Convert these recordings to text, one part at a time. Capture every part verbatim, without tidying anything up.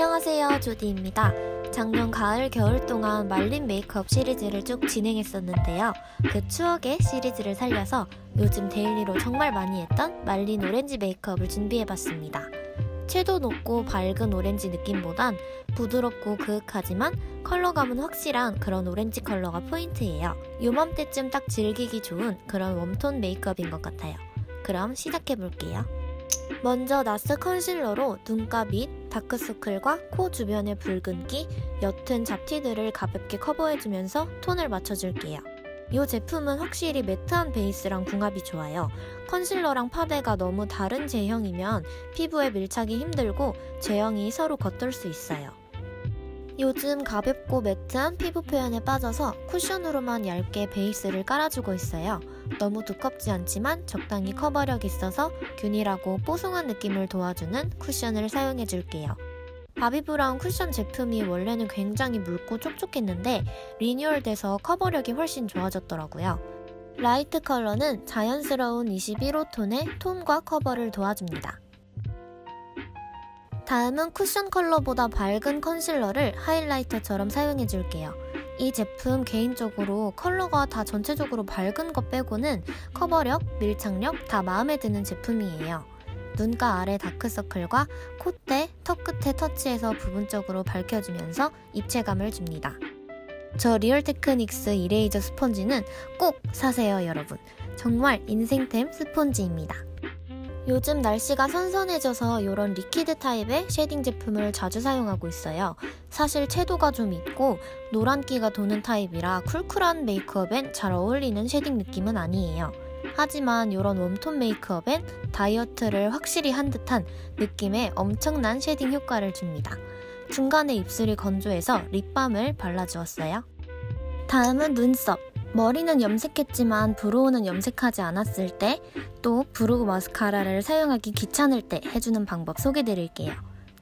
안녕하세요, 조디입니다. 작년 가을 겨울 동안 말린 메이크업 시리즈를 쭉 진행했었는데요. 그 추억의 시리즈를 살려서 요즘 데일리로 정말 많이 했던 말린 오렌지 메이크업을 준비해봤습니다. 채도 높고 밝은 오렌지 느낌보단 부드럽고 그윽하지만 컬러감은 확실한 그런 오렌지 컬러가 포인트예요. 요맘때쯤 딱 즐기기 좋은 그런 웜톤 메이크업인 것 같아요. 그럼 시작해볼게요. 먼저 나스 컨실러로 눈가 밑 다크서클과 코 주변의 붉은기, 옅은 잡티들을 가볍게 커버해주면서 톤을 맞춰줄게요. 이 제품은 확실히 매트한 베이스랑 궁합이 좋아요. 컨실러랑 파데가 너무 다른 제형이면 피부에 밀착이 힘들고 제형이 서로 겉돌 수 있어요. 요즘 가볍고 매트한 피부 표현에 빠져서 쿠션으로만 얇게 베이스를 깔아주고 있어요. 너무 두껍지 않지만 적당히 커버력 있어서 균일하고 뽀송한 느낌을 도와주는 쿠션을 사용해줄게요. 바비 브라운 쿠션 제품이 원래는 굉장히 묽고 촉촉했는데 리뉴얼돼서 커버력이 훨씬 좋아졌더라고요. 라이트 컬러는 자연스러운 이십일 호 톤의 톤과 커버를 도와줍니다. 다음은 쿠션 컬러보다 밝은 컨실러를 하이라이터처럼 사용해줄게요. 이 제품 개인적으로 컬러가 다 전체적으로 밝은 것 빼고는 커버력, 밀착력 다 마음에 드는 제품이에요. 눈가 아래 다크서클과 콧대, 턱 끝에 터치해서 부분적으로 밝혀주면서 입체감을 줍니다. 저 리얼 테크닉스 이레이저 스펀지는 꼭 사세요, 여러분. 정말 인생템 스펀지입니다. 요즘 날씨가 선선해져서 이런 리퀴드 타입의 쉐딩 제품을 자주 사용하고 있어요. 사실 채도가 좀 있고 노란기가 도는 타입이라 쿨쿨한 메이크업엔 잘 어울리는 쉐딩 느낌은 아니에요. 하지만 이런 웜톤 메이크업엔 다이어트를 확실히 한 듯한 느낌의 엄청난 쉐딩 효과를 줍니다. 중간에 입술이 건조해서 립밤을 발라주었어요. 다음은 눈썹! 머리는 염색했지만 브로우는 염색하지 않았을 때, 또 브로우 마스카라를 사용하기 귀찮을 때 해주는 방법 소개드릴게요.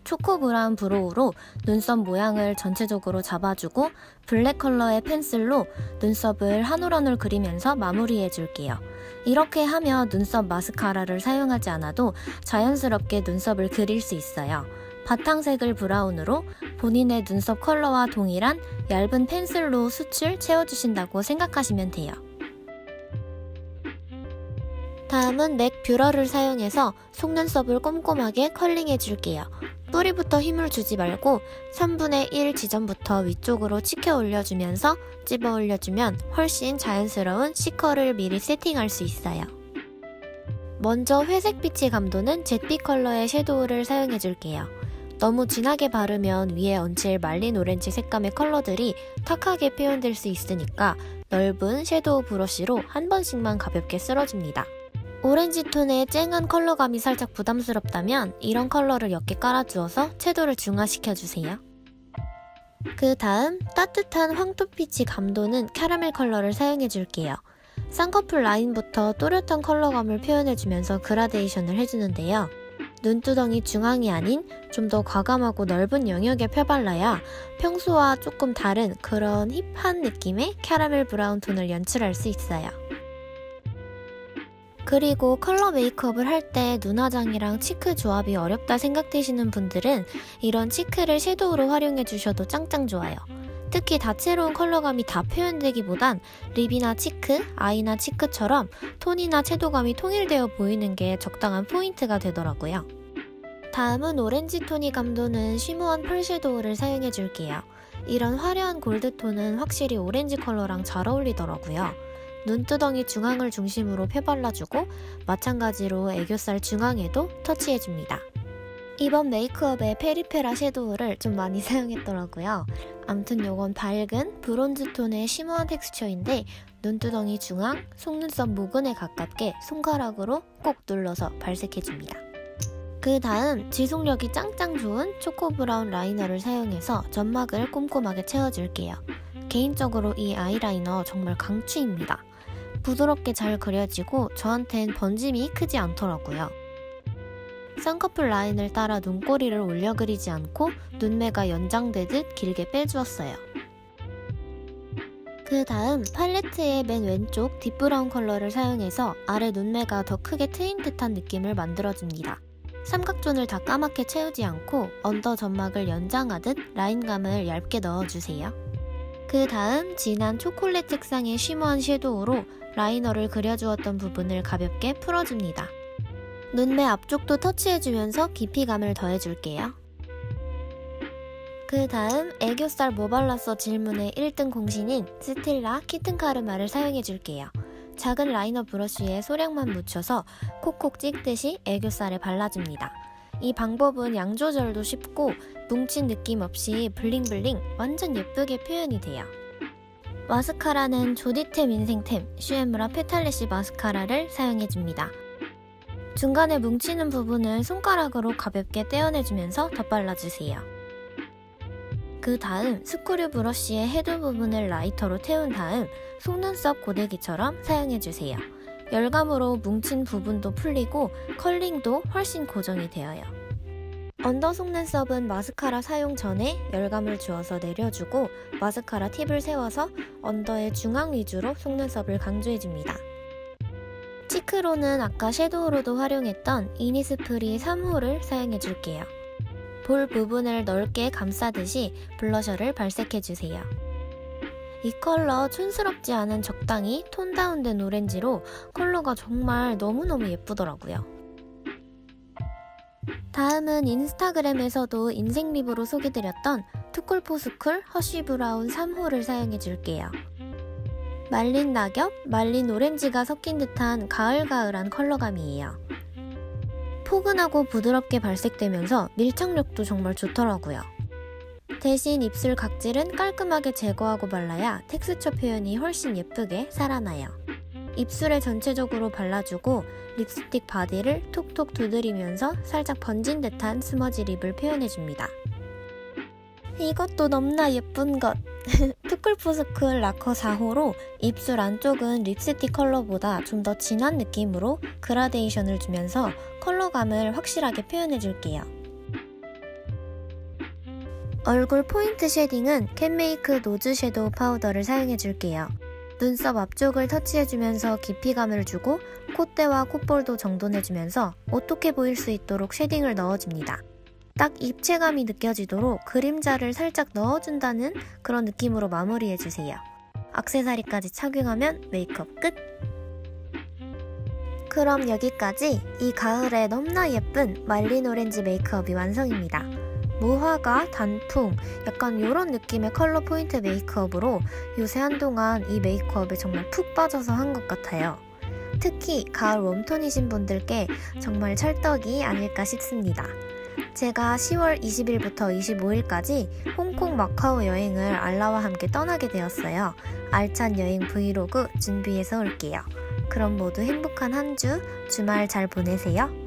초코 브라운 브로우로 눈썹 모양을 전체적으로 잡아주고 블랙 컬러의 펜슬로 눈썹을 한 올 한 올 그리면서 마무리해줄게요. 이렇게 하면 눈썹 마스카라를 사용하지 않아도 자연스럽게 눈썹을 그릴 수 있어요. 바탕색을 브라운으로 본인의 눈썹 컬러와 동일한 얇은 펜슬로 숱을 채워주신다고 생각하시면 돼요. 다음은 맥 뷰러를 사용해서 속눈썹을 꼼꼼하게 컬링해줄게요. 뿌리부터 힘을 주지 말고 삼분의 일 지점부터 위쪽으로 치켜 올려주면서 집어 올려주면 훨씬 자연스러운 C컬을 미리 세팅할 수 있어요. 먼저 회색빛이 감도는 잿빛 컬러의 섀도우를 사용해줄게요. 너무 진하게 바르면 위에 얹힐 말린 오렌지 색감의 컬러들이 탁하게 표현될 수 있으니까 넓은 섀도우 브러쉬로 한 번씩만 가볍게 쓸어줍니다. 오렌지 톤의 쨍한 컬러감이 살짝 부담스럽다면 이런 컬러를 옅게 깔아주어서 채도를 중화시켜주세요. 그 다음 따뜻한 황토빛이 감도는 캐러멜 컬러를 사용해줄게요. 쌍꺼풀 라인부터 또렷한 컬러감을 표현해주면서 그라데이션을 해주는데요. 눈두덩이 중앙이 아닌 좀 더 과감하고 넓은 영역에 펴발라야 평소와 조금 다른 그런 힙한 느낌의 캐러멜 브라운 톤을 연출할 수 있어요. 그리고 컬러 메이크업을 할 때 눈화장이랑 치크 조합이 어렵다 생각되시는 분들은 이런 치크를 섀도우로 활용해주셔도 짱짱 좋아요. 특히 다채로운 컬러감이 다 표현되기보단 립이나 치크, 아이나 치크처럼 톤이나 채도감이 통일되어 보이는 게 적당한 포인트가 되더라고요. 다음은 오렌지 톤이 감도는 쉬머한 펄 섀도우를 사용해줄게요. 이런 화려한 골드톤은 확실히 오렌지 컬러랑 잘 어울리더라고요. 눈두덩이 중앙을 중심으로 펴발라주고 마찬가지로 애교살 중앙에도 터치해줍니다. 이번 메이크업에 페리페라 섀도우를 좀 많이 사용했더라고요. 암튼 요건 밝은 브론즈 톤의 쉬머한 텍스처인데 눈두덩이 중앙, 속눈썹 모근에 가깝게 손가락으로 꼭 눌러서 발색해줍니다. 그 다음 지속력이 짱짱 좋은 초코 브라운 라이너를 사용해서 점막을 꼼꼼하게 채워줄게요. 개인적으로 이 아이라이너 정말 강추입니다. 부드럽게 잘 그려지고 저한텐 번짐이 크지 않더라고요. 쌍꺼풀 라인을 따라 눈꼬리를 올려 그리지 않고 눈매가 연장되듯 길게 빼주었어요. 그 다음 팔레트의 맨 왼쪽 딥브라운 컬러를 사용해서 아래 눈매가 더 크게 트인 듯한 느낌을 만들어줍니다. 삼각존을 다 까맣게 채우지 않고 언더 점막을 연장하듯 라인감을 얇게 넣어주세요. 그 다음 진한 초콜릿 색상의 쉬머한 섀도우로 라이너를 그려주었던 부분을 가볍게 풀어줍니다. 눈매 앞쪽도 터치해주면서 깊이감을 더해줄게요. 그 다음 애교살 모발라서 질문의 일 등 공신인 스틸라 키튼카르마를 사용해줄게요. 작은 라이너 브러쉬에 소량만 묻혀서 콕콕 찍듯이 애교살에 발라줍니다. 이 방법은 양 조절도 쉽고 뭉친 느낌 없이 블링블링 완전 예쁘게 표현이 돼요. 마스카라는 조디템 인생템 슈에무라 페탈레시 마스카라를 사용해줍니다. 중간에 뭉치는 부분을 손가락으로 가볍게 떼어내주면서 덧발라주세요. 그 다음 스크류 브러쉬의 헤드 부분을 라이터로 태운 다음 속눈썹 고데기처럼 사용해주세요. 열감으로 뭉친 부분도 풀리고 컬링도 훨씬 고정이 되어요. 언더 속눈썹은 마스카라 사용 전에 열감을 주어서 내려주고 마스카라 팁을 세워서 언더의 중앙 위주로 속눈썹을 강조해줍니다. 치크로는 아까 섀도우로도 활용했던 이니스프리 삼 호를 사용해줄게요. 볼 부분을 넓게 감싸듯이 블러셔를 발색해주세요. 이 컬러 촌스럽지 않은 적당히 톤 다운된 오렌지로 컬러가 정말 너무너무 예쁘더라고요. 다음은 인스타그램에서도 인생 립으로 소개드렸던 Too Cool for School 허쉬 브라운 삼 호를 사용해줄게요. 말린 낙엽, 말린 오렌지가 섞인 듯한 가을가을한 컬러감이에요. 포근하고 부드럽게 발색되면서 밀착력도 정말 좋더라고요. 대신 입술 각질은 깔끔하게 제거하고 발라야 텍스처 표현이 훨씬 예쁘게 살아나요. 입술에 전체적으로 발라주고 립스틱 바디를 톡톡 두드리면서 살짝 번진 듯한 스머지 립을 표현해줍니다. 이것도 넘나 예쁜 것! 투쿨포스쿨 라커 사 호로 입술 안쪽은 립스틱 컬러보다 좀 더 진한 느낌으로 그라데이션을 주면서 컬러감을 확실하게 표현해줄게요. 얼굴 포인트 쉐딩은 캔메이크 노즈 섀도우 파우더를 사용해줄게요. 눈썹 앞쪽을 터치해주면서 깊이감을 주고 콧대와 콧볼도 정돈해주면서 어떻게 보일 수 있도록 쉐딩을 넣어줍니다. 딱 입체감이 느껴지도록 그림자를 살짝 넣어준다는 그런 느낌으로 마무리해주세요. 액세서리까지 착용하면 메이크업 끝! 그럼 여기까지 이 가을에 넘나 예쁜 말린 오렌지 메이크업이 완성입니다. 무화과, 단풍, 약간 이런 느낌의 컬러 포인트 메이크업으로 요새 한동안 이 메이크업에 정말 푹 빠져서 한 것 같아요. 특히 가을 웜톤이신 분들께 정말 찰떡이 아닐까 싶습니다. 제가 시월 이십일부터 이십오일까지 홍콩 마카오 여행을 알라와 함께 떠나게 되었어요. 알찬 여행 브이로그 준비해서 올게요. 그럼 모두 행복한 한 주, 주말 잘 보내세요.